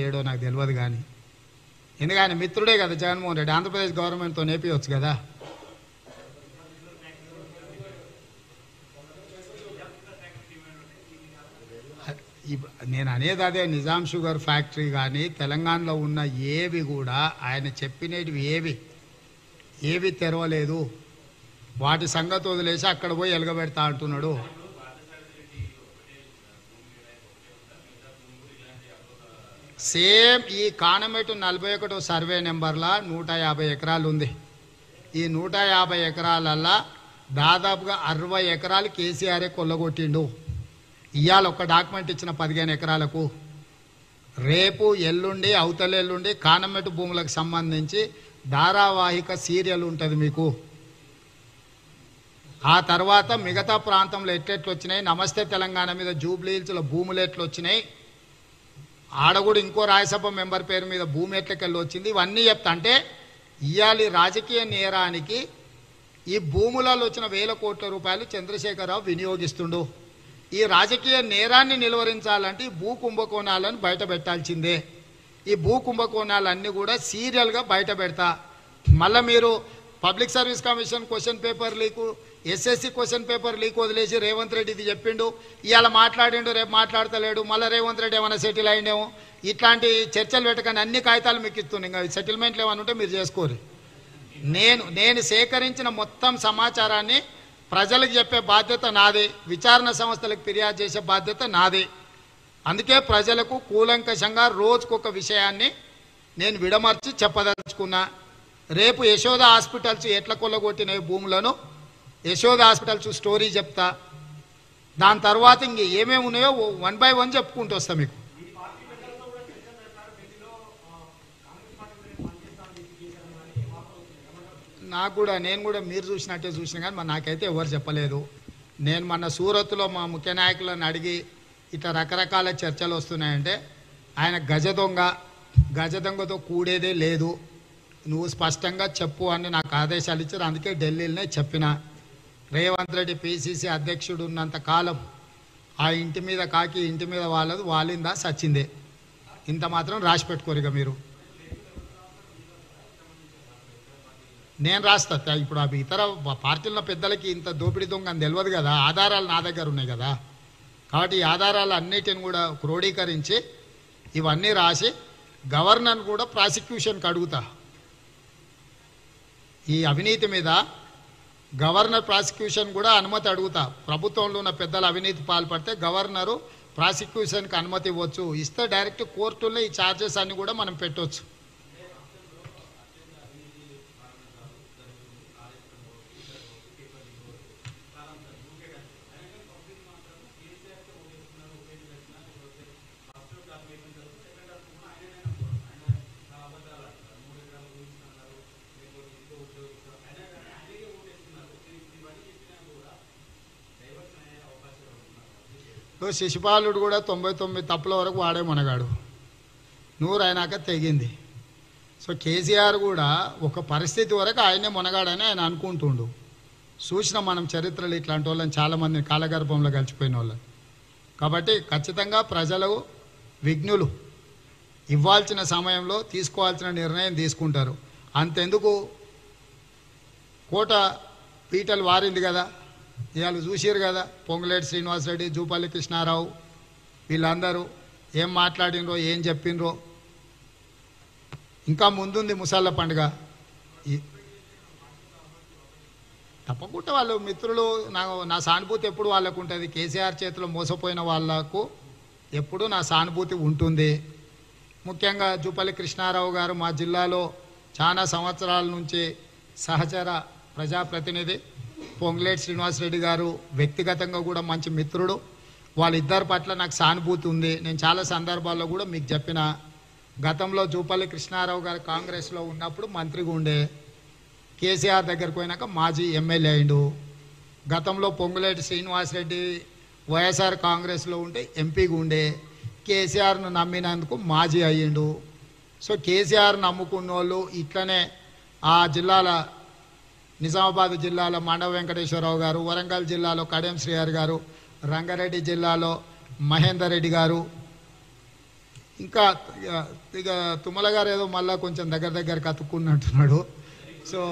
ఏడో నాకు తెలియదు కానీ ఎందుకని మిత్రుడే కదా జగన్మోహన్ రెడ్డి ఆంధ్రప్రదేశ్ గవర్నమెంట్తో నేపియొచ్చు కదా నేను అనేది అదే నిజాం షుగర్ ఫ్యాక్టరీ కానీ తెలంగాణలో ఉన్న ఏవి కూడా ఆయన చెప్పినవి ఏవి తెరవలేదు వాటి సంగతి వదిలేసి అక్కడ పోయి ఎలగబెడతా అంటున్నాడు सेम ई कानमेट 41వ सर्वे नंबरला 150 एकरालु उंदी ई 150 एकरालल्ला दादापुगा 60 एकरालु కేసీఆర్ కొల్లగొట్టిండు ఇయాల ఒక డాక్యుమెంట్ ఇచ్చిన 15 ఎకరాలకు రేపు ఎల్లుండి అవతలెల్లుండి కానమెట్ భూములకు సంబంధించి ధారావాహిక సీరియల్ ఉంటది మీకు ఆ తర్వాత మిగతా ప్రాంతంలో ఎట్లెట్లు వచ్చేనాయి నమస్తే తెలంగాణ మీద జూబ్లీ హిల్స్ లో భూములు ఎట్లా వచ్చేనాయి ఆడగూడ ఇంకో రాజ్యసభ మెంబర్ పేరు మీద భూమి ఎట్లకెళ్ళి వచ్చింది ఇవన్నీ చెప్తా అంటే ఇయాలి రాజకీయ నేరానికి ఈ భూములలో వచ్చిన వేల కోట్ల రూపాయలు చంద్రశేఖరరావు వినియోగిస్తుండు ఈ రాజకీయ నేరాన్ని నిలువరించాలంటే భూ కుంభకోణాలను బయట పెట్టాల్సిందే ఈ భూ కుంభకోణాలన్నీ కూడా సీరియల్ గా బయట పెడతా మళ్ళీ మీరు public service commission question paper leak SSC question paper leak వదిలేసి రేవంత్ రెడ్డి ఇది చెప్పిండు ఇయాల మాట్లాడిండు రేపు మాట్లాడతలేడు మళ్ళీ రేవంత్ రెడ్డి ఏమైనా సెటిల్ అయ్యేమో ఇట్లాంటి చర్చలు పెట్టకండి అన్ని కాగితాలు మీకు ఇస్తుంది ఇంకా సెటిల్మెంట్లు ఏమైనా ఉంటే మీరు చేసుకోరు నేను సేకరించిన మొత్తం సమాచారాన్ని ప్రజలకు చెప్పే బాధ్యత నాది విచారణ సంస్థలకు ఫిర్యాదు చేసే బాధ్యత నాది అందుకే ప్రజలకు కూలంకషంగా రోజుకొక విషయాన్ని నేను విడమర్చి చెప్పదలుచుకున్నా రేపు యశోద హాస్పిటల్స్ ఎట్లా కొల్లగొట్టిన భూములను యశోద హాస్పిటల్స్ స్టోరీ చెప్తా దాని తర్వాత ఇంక ఏమేమి ఉన్నాయో వన్ బై వన్ చెప్పుకుంటూ వస్తా మీకు నాకు కూడా నేను కూడా మీరు చూసినట్టే చూసినా కానీ మరి నాకైతే ఎవరు చెప్పలేదు నేను మొన్న సూరత్లో మా ముఖ్య నాయకులను అడిగి ఇట్లా రకరకాల చర్చలు వస్తున్నాయంటే ఆయన గజ దొంగతో కూడేదే లేదు నువ్వు స్పష్టంగా చెప్పు అని నాకు ఆదేశాలు ఇచ్చారు అందుకే ఢిల్లీలోనే చెప్పినా రేవంత్ రెడ్డి పీసీసీ అధ్యక్షుడు ఉన్నంత కాలం ఆ ఇంటి మీద కాకి ఇంటి మీద వాళ్ళది వాలిందా సచ్చిందే ఇంత మాత్రం రాసి పెట్టుకోరిక మీరు నేను రాస్తా ఇప్పుడు అవి ఇతర పార్టీల పెద్దలకి ఇంత దోపిడీ దొంగ అని తెలియదు కదా ఆధారాలు నా దగ్గర ఉన్నాయి కదా కాబట్టి ఈ ఆధారాలు అన్నిటిని కూడా క్రోడీకరించి ఇవన్నీ రాసి గవర్నర్ కూడా ప్రాసిక్యూషన్కి అడుగుతా ఈ అవినీతి మీద గవర్నర్ ప్రాసిక్యూషన్ కూడా అనుమతి అడుగుతా ప్రభుత్వంలో ఉన్న పెద్దల అవినీతి పాల్పడితే గవర్నరు ప్రాసిక్యూషన్కి అనుమతి ఇవ్వచ్చు ఇస్తే డైరెక్ట్ కోర్టుల్లో ఈ ఛార్జెస్ అన్ని కూడా మనం పెట్టవచ్చు శిశుపాలుడు కూడా 99 తప్పుల వరకు వాడే మనగాడు 100 అయినాక తెగింది సో కేసీఆర్ కూడా ఒక పరిస్థితి వరకు ఆయనే మునగాడని ఆయన అనుకుంటుండు సూచన మనం చరిత్రలో ఇట్లాంటి వాళ్ళని చాలామంది కాలగర్భంలో కలిసిపోయిన వాళ్ళని కాబట్టి ఖచ్చితంగా ప్రజలు విజ్ఞులు ఇవ్వాల్సిన సమయంలో తీసుకోవాల్సిన నిర్ణయం తీసుకుంటారు అంతెందుకు కోట పీటలు వారింది కదా ఇవాళ చూసారు కదా పొంగులేటి శ్రీనివాసరెడ్డి జూపల్లి కృష్ణారావు వీళ్ళందరూ ఏం మాట్లాడినరో ఏం చెప్పినరో ఇంకా ముందుంది ముసళ్ళ పండుగ తప్పకుండా వాళ్ళు మిత్రులు నా సానుభూతి ఎప్పుడు వాళ్ళకు ఉంటుంది కేసీఆర్ చేతిలో మోసపోయిన వాళ్ళకు ఎప్పుడు నా సానుభూతి ఉంటుంది ముఖ్యంగా జూపల్లి కృష్ణారావు గారు మా జిల్లాలో చాలా సంవత్సరాల నుంచి సహచర ప్రజాప్రతినిధి పొంగులేటి శ్రీనివాసరెడ్డి గారు వ్యక్తిగతంగా కూడా మంచి మిత్రుడు వాళ్ళిద్దరి పట్ల నాకు సానుభూతి ఉంది నేను చాలా సందర్భాల్లో కూడా మీకు చెప్పిన గతంలో జూపల్లి కృష్ణారావు గారు కాంగ్రెస్లో ఉన్నప్పుడు మంత్రిగా ఉండే కేసీఆర్ దగ్గరకు పోయినాక మాజీ ఎమ్మెల్యే అయిండు గతంలో పొంగులేటి శ్రీనివాసరెడ్డి వైఎస్ఆర్ కాంగ్రెస్లో ఉంటే ఎంపీగా ఉండే కేసీఆర్ను నమ్మినందుకు మాజీ అయ్యిండు సో కేసీఆర్ నమ్ముకున్న వాళ్ళు ఇట్లనే ఆ జిల్లాల నిజామాబాద్ జిల్లాలో మాండవ వెంకటేశ్వరరావు గారు వరంగల్ జిల్లాలో కడెం శ్రీహరి గారు రంగారెడ్డి జిల్లాలో మహేందర్ రెడ్డి గారు ఇంకా ఇక తుమ్మల గారు ఏదో మళ్ళా కొంచెం దగ్గర కతుక్కున్నట్టున్నాడు. సో